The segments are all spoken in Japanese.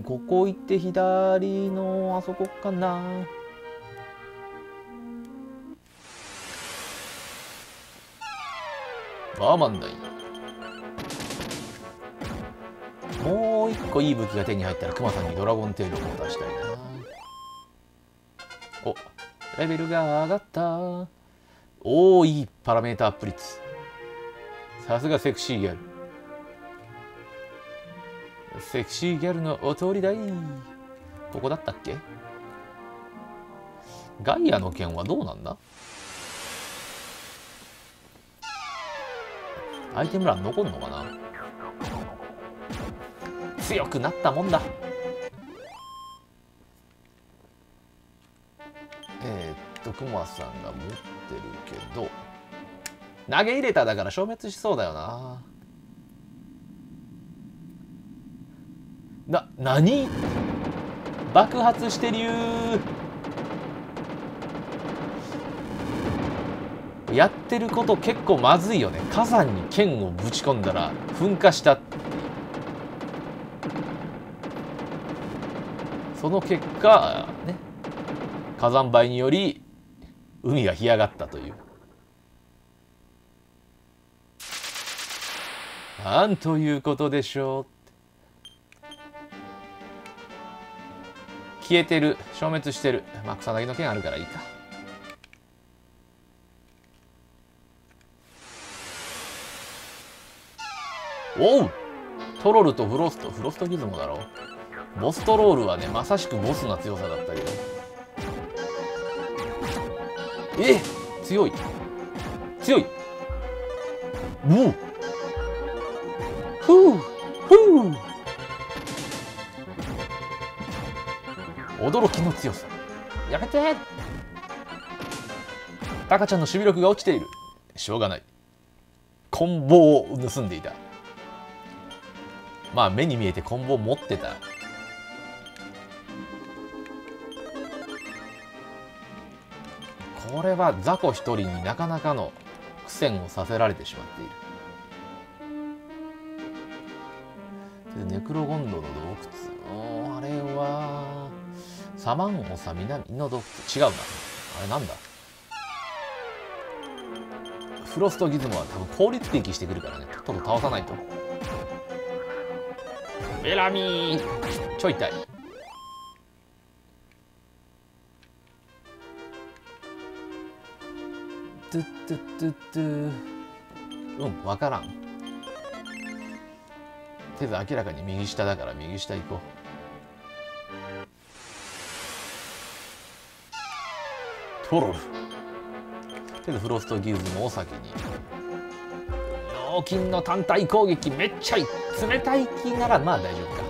ここ行って左のあそこかな。バーマンダイ。もう一個いい武器が手に入ったらクマさんにドラゴンテールを出したいな。お、レベルが上がった。おお、いいパラメータアップ率。さすがセクシーギャル。セクシーギャルのお通りだい。ここだったっけ。ガイアの剣はどうなんだ。アイテム欄残るのかな。強くなったもんだ。クマさんが持ってるけど投げ入れた。だから消滅しそうだよな。何爆発してる。やってること結構まずいよね。火山に剣をぶち込んだら噴火した。その結果ね、火山灰により海が干上がったという。なんということでしょう。消えてる、消滅してる。まあ、草薙の剣あるからいいか。おう、トロルとフロストギズモだろう。ボストロールはね、まさしくボスな強さだったけど。強い強い。おう、ふう驚きの強さ。やめて。タカちゃんの守備力が落ちている。しょうがない。コンボを盗んでいた。まあ目に見えてコンボを持ってた。これは雑魚一人になかなかの苦戦をさせられてしまっている。ネクロゴンドの洞窟。あれは。サマンオサ南の洞窟。違うな。あれなんだ。フロストギズモは多分効率的してくるからね。とっとと倒さないと。ベラミーちょい痛い。トゥトゥトゥトゥ。うん、わからん。とりあえず明らかに右下だから右下行こう。トロル。けどフロストギズモを先に。脳筋の単体攻撃めっちゃいい。冷たい気ならまあ大丈夫か。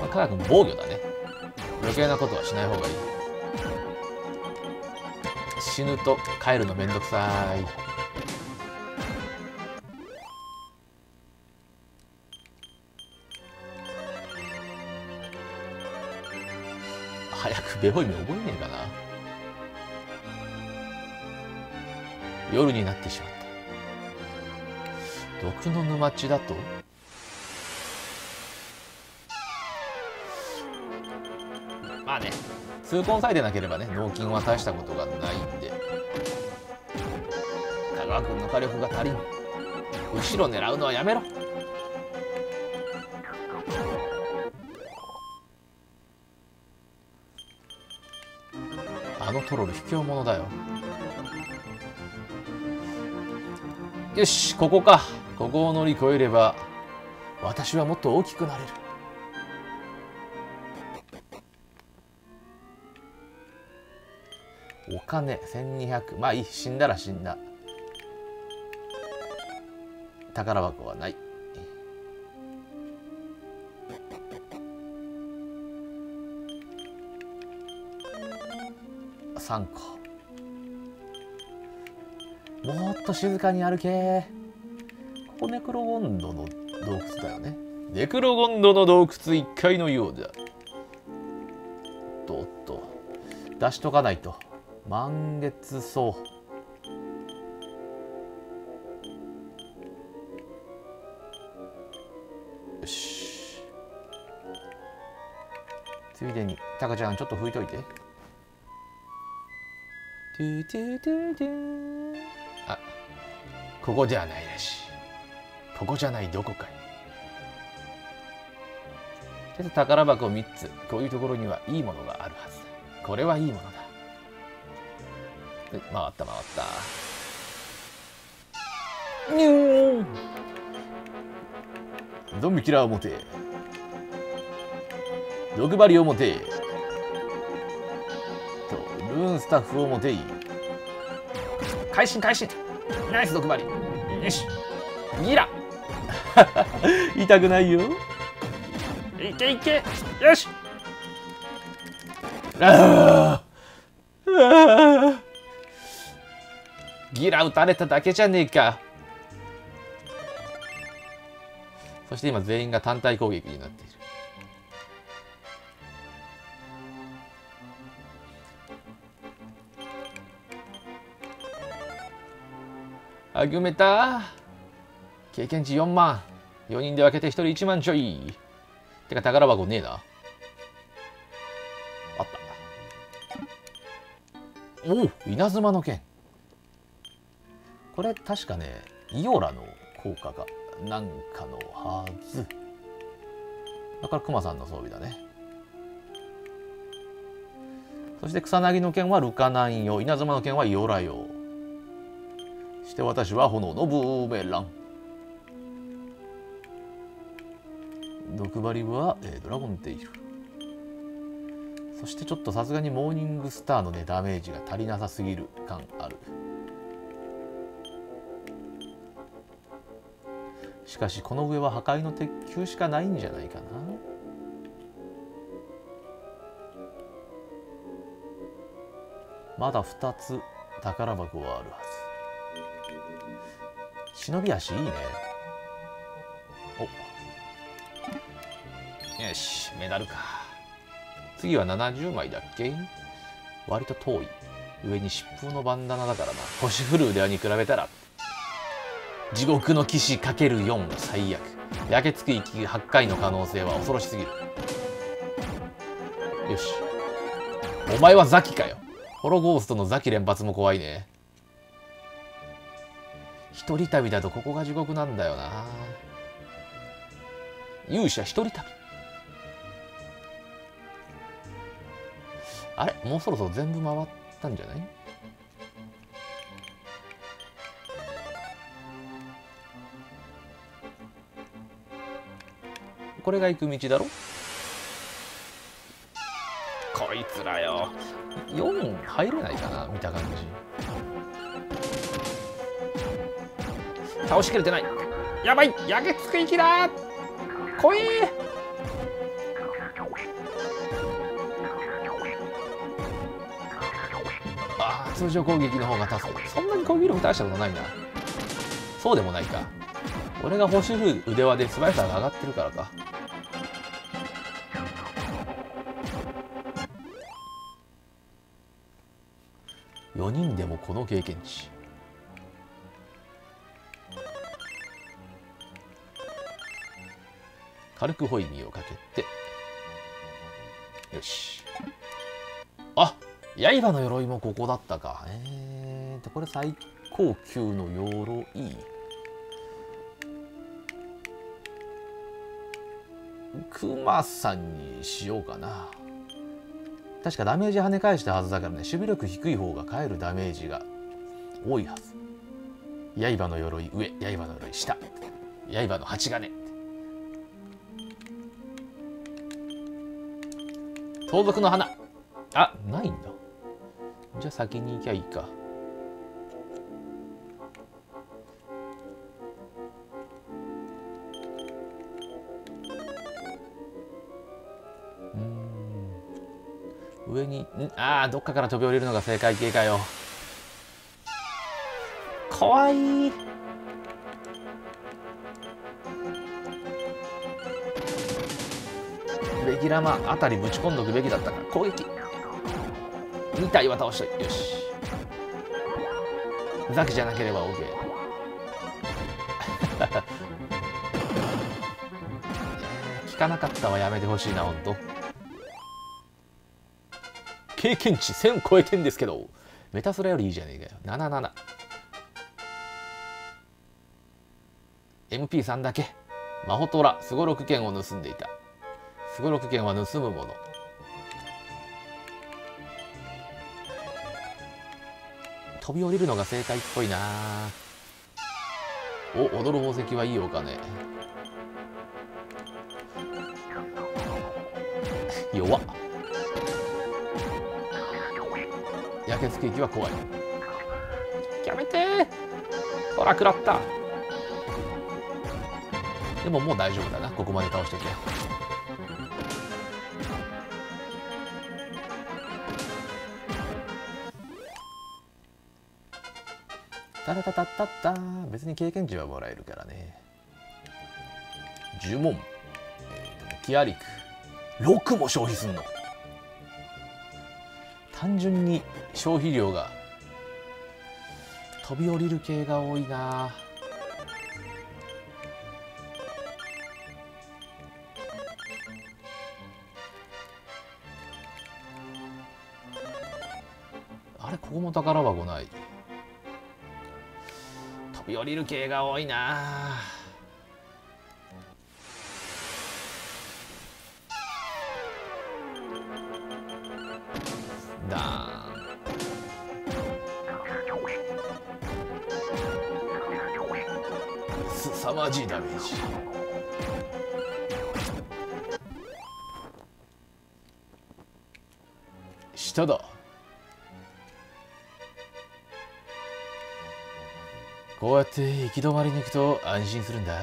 まあ、科学の防御だね。余計なことはしない方がいい。死ぬと帰るのめんどくさい。早くベホイメ覚えねえかな。夜になってしまった。毒の沼地だとまあね、痛恨さえでなければね、脳筋は大したことがないんで。香川君の火力が足りん。後ろ狙うのはやめろ。あのトロル卑怯者だよ。よし、ここか。ここを乗り越えれば私はもっと大きくなれる。お金1200。まあいい、死んだら死んだ。宝箱はない。3個。もっと静かに歩け。ここネクロゴンドの洞窟だよね。ネクロゴンドの洞窟1階のようだ。おっと出しとかないと。満月草。よし、ついでにタカちゃんちょっと拭いといて。あ、ここではないらしい。ここじゃない、どこかに。ちょっと宝箱3つ。こういうところにはいいものがあるはずだ。これはいいものだ。回った回った。にゅーゾンビキラーを持て、毒針を持て、ルーンスタッフを持て。会心会心、ナイス毒針、よしギラ痛くないよ、いけいけ、よし。あーあー、ギラ打たれただけじゃねえか。そして今全員が単体攻撃になっている。あぐめた。経験値4万、4人で分けて1人1万ちょい。てか宝箱ねえな。あった。おお、稲妻の剣。これ確かね、イオラの効果がなんかのはずだから、クマさんの装備だね。そして草薙の剣はルカナン用、稲妻の剣はイオラ用。そして私は炎のブーメラン。毒針は、ドラゴンテイル。そしてちょっとさすがにモーニングスターのねダメージが足りなさすぎる感ある。しかしこの上は破壊の鉄球しかないんじゃないかな。まだ2つ宝箱はあるはず。忍び足いいね。おっ、よし、メダルか。次は70枚だっけ。割と遠い。上に疾風のバンダナだからな。星降る腕輪に比べたら地獄の騎士 ×4 の最悪。焼けつく息8回の可能性は恐ろしすぎる。よし、お前はザキかよ。ホロゴーストのザキ連発も怖いね。一人旅だとここが地獄なんだよな。勇者一人旅。あれ、もうそろそろ全部回ったんじゃない？これが行く道だろ？こいつらよ。4入れないかな、見た感じ。倒しきれてない。やばい、やけつく息だ。こえ。通常攻撃の方が助かる。そんなに攻撃力大したことないな。そうでもないか。俺が星降る腕輪で素早さが上がってるからか。4人でもこの経験値。軽くホイミーをかけて、よし。あっ、刃の鎧もここだったか。これ最高級の鎧。クマさんにしようかな。確かダメージ跳ね返したはずだからね。守備力低い方が返るダメージが多いはず。刃の鎧上、刃の鎧下、刃の針金。盗賊の花。あ、ないんだ。じゃあ先に行きゃいいか。上に、ああ、どっかから飛び降りるのが正解形かよ。かわいい。レギュラマあたりぶち込んどくべきだったから攻撃。2体は倒したい。よし、ザキじゃなければ OK 効かなかったはやめてほしいな、ほんと。経験値1000超えてんですけど、メタスラよりいいじゃねえかよ。77 MP3 だけ。マホトラスゴロク剣を盗んでいた。スゴロク剣は盗むもの。飛び降りるのが正解っぽいな。お、踊る宝石はいいお金。弱っ。やけつき駅は怖い。やめてー。ほら食らった。でももう大丈夫だな。ここまで倒しておけ。タラタタタタ。別に経験値はもらえるからね。呪文、キアリク6も消費すんの。単純に消費量が飛び降りる系が多いな。あれ、ここも宝箱ない。飛び降りる系が多いな。凄まじいダメージ。下だ。こうやって行き止まりに行くと安心するんだ。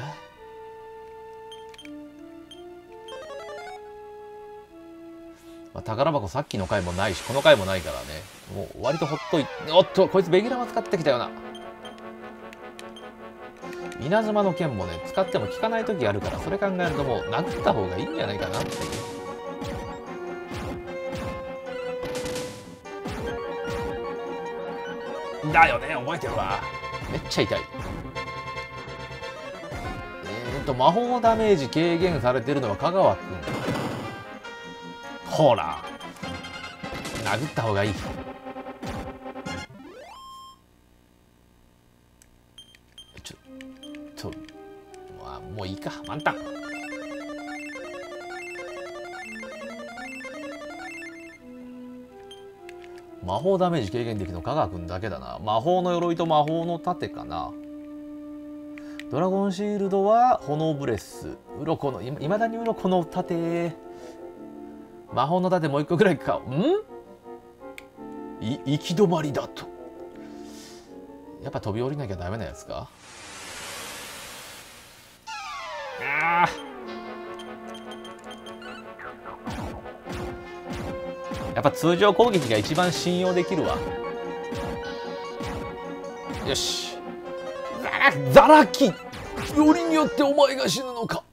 まあ、宝箱さっきの回もないしこの回もないからね、もう割とほっといて。おっと、こいつベギラマ使ってきたよな。稲妻の剣もね、使っても効かない時があるから、それ考えるともう殴った方がいいんじゃないかなっていう。だよね、覚えてるわ。めっちゃ痛い。魔法ダメージ軽減されてるのは香川くん。ほら、殴った方がいい。もういいか、満タン。魔法ダメージ軽減できるの香川君だけだな。魔法の鎧と魔法の盾かな。ドラゴンシールドは炎ブレス。鱗の、いまだに鱗の盾。魔法の盾もう一個ぐらいか。行き止まりだと。やっぱ飛び降りなきゃダメなやつか。あやっぱ通常攻撃が一番信用できるわ。よし、ザラキ。よりによってお前が死ぬのか。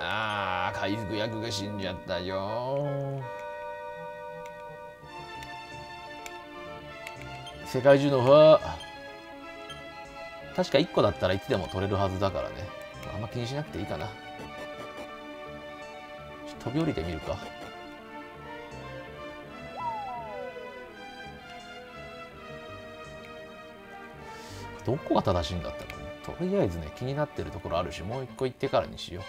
ああ、回復薬が死んじゃったよ。世界中のファー、確か1個だったらいつでも取れるはずだからね。あんま気にしなくていいかな。飛び降りてみるか。どこが正しいんだったかね。とりあえずね、気になってるところあるし、もう1個行ってからにしよ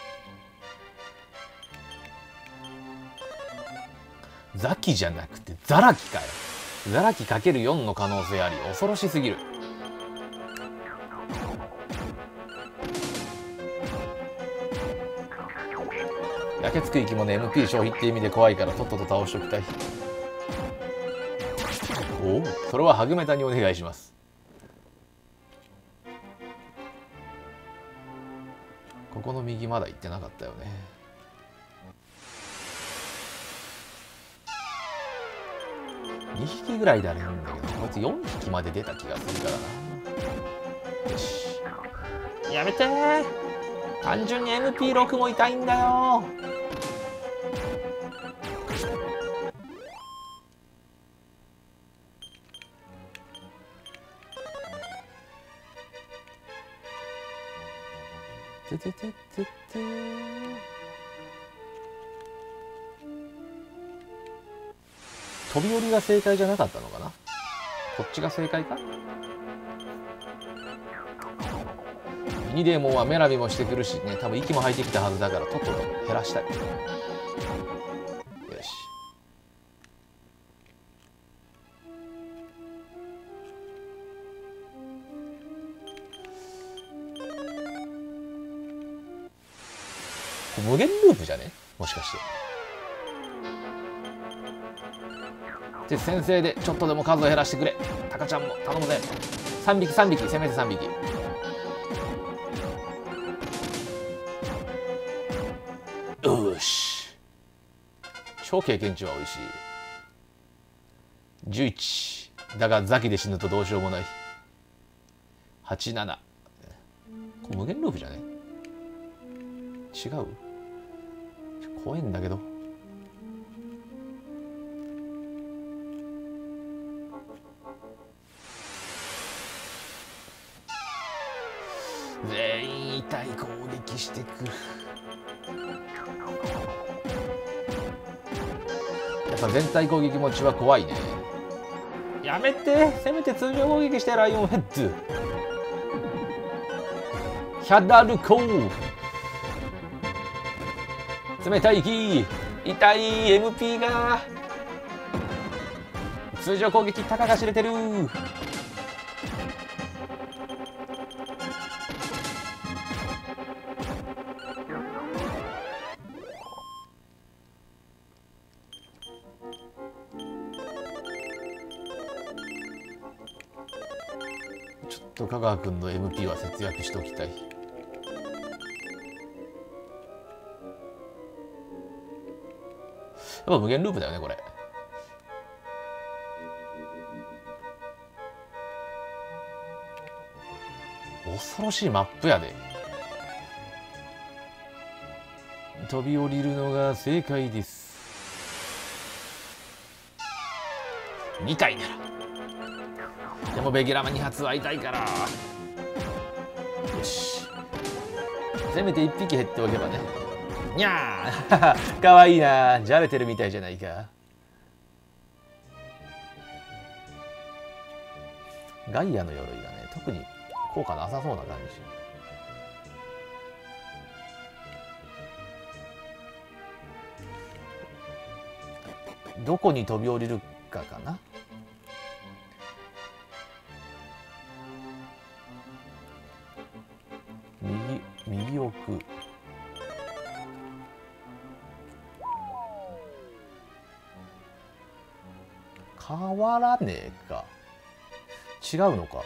う。ザキじゃなくてザラキかよ。ザラキ ×4 の可能性あり。恐ろしすぎる。やけつく息もね、MP 消費って意味で怖いから、とっとと倒しておきたい。おお、それはハグメタにお願いします。ここの右まだ行ってなかったよね。2匹ぐらいだね。こいつ4匹まで出た気がするからな。よし、やめてー。単純に MP6 も痛いんだよ。ててててて。飛び降りが正解じゃなかったのかな。こっちが正解か。ミニデーモンはメラビもしてくるしね、多分息も吐いてきたはずだから、とっとと減らしたい。よし、無限ループじゃね、もしかして。で、先生でちょっとでも数を減らしてくれ。タカちゃんも頼むぜ。3匹3匹、せめて3匹。よし、超経験値は美味しい。11だがザキで死ぬとどうしようもない。87、これ無限ループじゃね、違う、怖いんだけど。全員痛い攻撃してくる。やっぱ全体攻撃持ちは怖いね。やめて、せめて通常攻撃してライオンヘッド。ヒャダルコー、冷たい息、痛い MP が。通常攻撃タカが知れてる。香川君の MP は節約しておきたい。やっぱ無限ループだよねこれ。恐ろしいマップやで。飛び降りるのが正解です。2体ならでもベギラマ2発は痛いから、よし、せめて1匹減っておけばね。にゃーかわいいな、じゃれてるみたいじゃないか。ガイアの鎧がね、特に効果なさそうな感じ。どこに飛び降りるかかな。右奥、変わらねえか、違うのか。や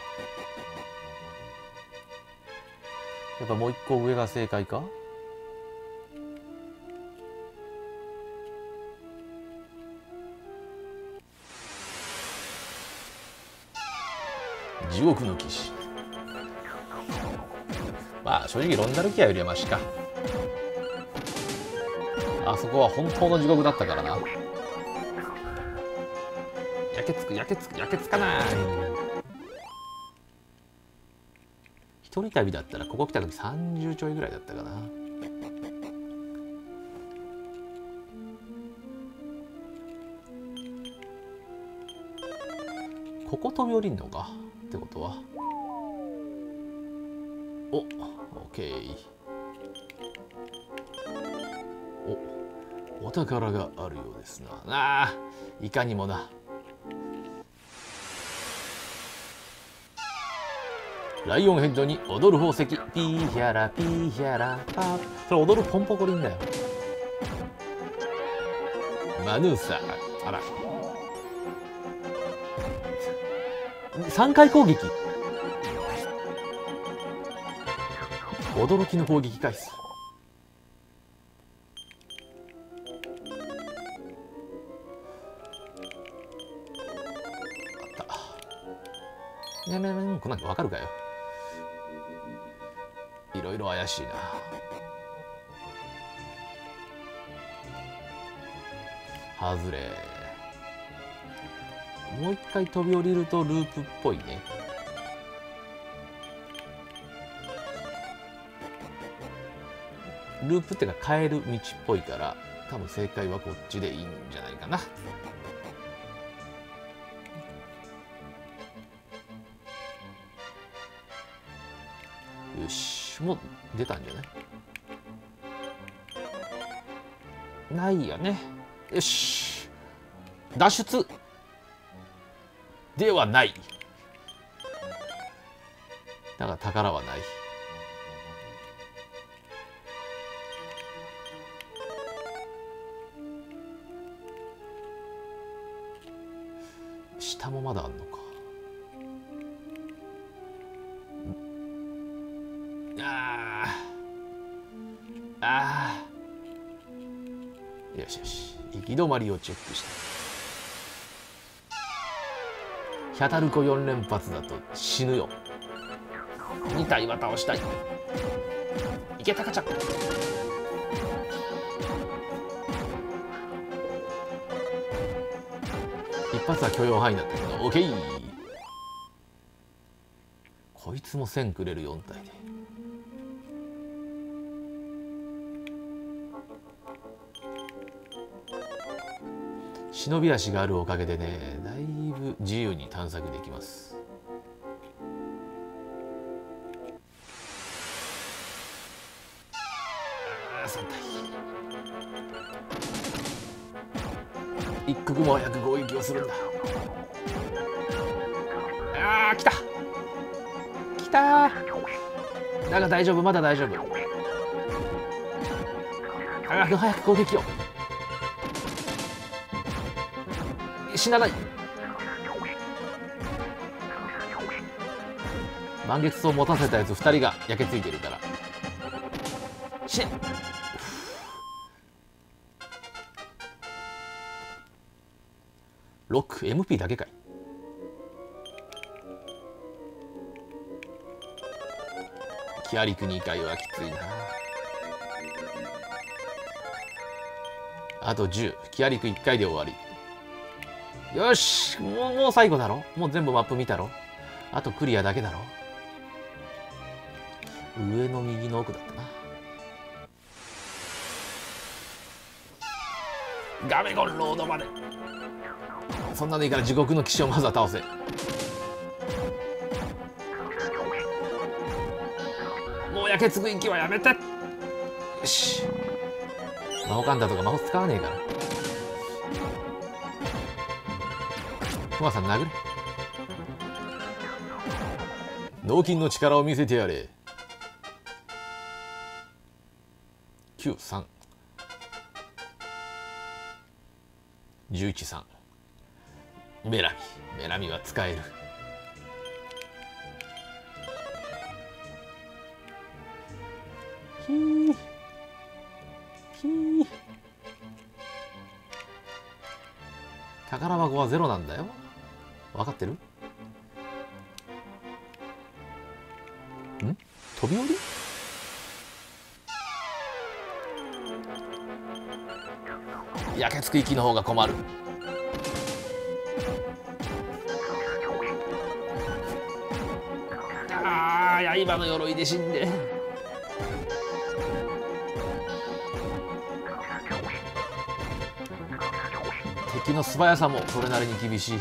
っぱもう一個上が正解か。地獄の騎士、まあ正直ロンダルキアよりはマシか。あそこは本当の地獄だったからな。焼けつく焼けつく焼けつかない。一人旅だったらここ来た時30ちょいぐらいだったかな。ここ飛び降りんのかってことは、お、オッケー。お、お宝があるようですな。ああ、いかにもな。ライオンヘッドに踊る宝石、ピーヒャラピーヒャラパー。それ踊るポンポコリンだよ。マヌーサー、あら。3回攻撃。驚きの攻撃回数。あった。ねねねね、こんなんわかるかよ。いろいろ怪しいな。外れ。もう一回飛び降りるとループっぽいね。ループっていうか変える道っぽいから多分正解はこっちでいいんじゃないかな。よし、もう出たんじゃない？ないよね。よし、脱出ではない。だから宝はない。下もまだあんのか。よしよし、行き止まりをチェックした。ヒャタルコ4連発だと死ぬよ。2体は倒したい。いけ、タカちゃん。一発は許容範囲だったけど OK。 こいつも1000くれる。4体で忍び足があるおかげでね、だいぶ自由に探索できます。3体。一刻も早く攻撃をするんだ。あー、来た来たー。だが大丈夫、まだ大丈夫。早く攻撃を。死なない。満月草を持たせたやつ2人が焼けついてるから死ね。6MP だけかい。キアリク2回はきついな。あと10。キアリク1回で終わり。よし、もう最後だろ。もう全部マップ見たろ。あとクリアだけだろ。上の右の奥だったな。ガメゴンロードまで。そんなのいいから地獄の騎士をまずは倒せ。もう焼けつく息はやめて。よし、魔法カンタとか魔法使わねえから。クマさん殴れ。脳筋の力を見せてやれ。93、113。メラミ、メラミは使える。ひーひー。宝箱はゼロなんだよ。分かってる？ん？飛び降り？焼けつく息の方が困る。ああ、刃の鎧で死んで。敵の素早さもそれなりに厳しい。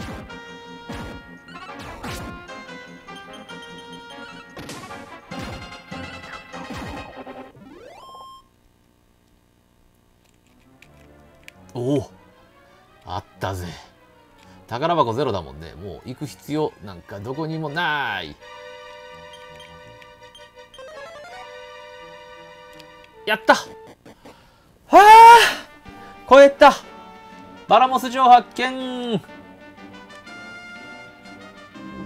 おお、あったぜ。宝箱ゼロだもんね。もう行く必要なんかどこにもない。やった。はあ、超えた。バラモス城発見。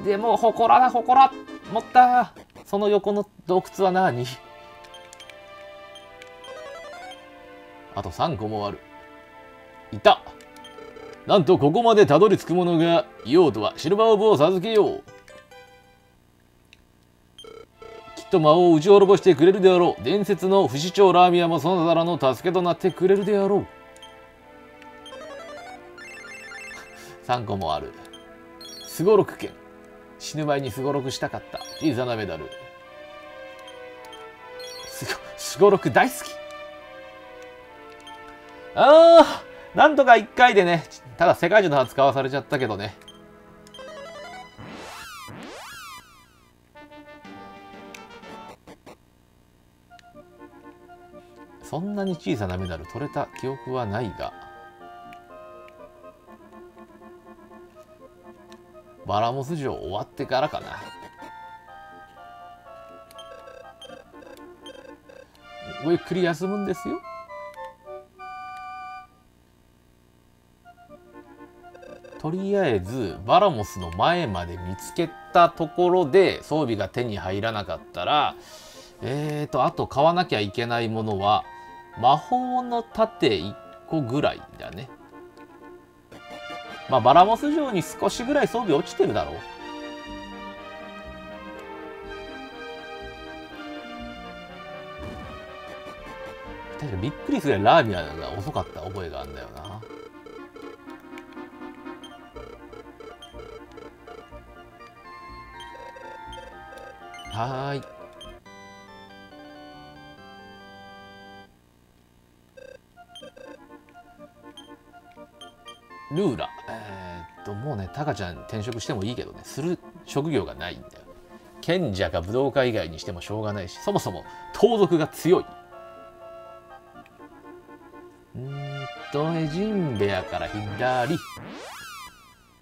でも祠だ、祠持った。その横の洞窟は何？あと3個もある。いた。なんとここまでたどり着く者がいようとは。シルバーオーブを授けよう。きっと魔王を打ち滅ぼしてくれるであろう。伝説の不死鳥ラーミアもそなたらの助けとなってくれるであろう。3個もある。すごろく券。死ぬ前にすごろくしたかった。小さなメダル。すごろく大好き。なんとか1回でね、ただ世界中の歯使わされちゃったけどね。そんなに小さなメダル取れた記憶はないが、バラモス城終わってからかな。ゆっくり休むんですよ。とりあえずバラモスの前まで見つけたところで装備が手に入らなかったら、あと買わなきゃいけないものは魔法の盾1個ぐらいだね。まあバラモス城に少しぐらい装備落ちてるだろう。確かびっくりするぐらいラーミアが遅かった覚えがあるんだよな。はい、ルーラ、もうね、タカちゃん転職してもいいけどね、する職業がないんだよ。賢者か武道家以外にしてもしょうがないし、そもそも盗賊が強い。エジンベアから左。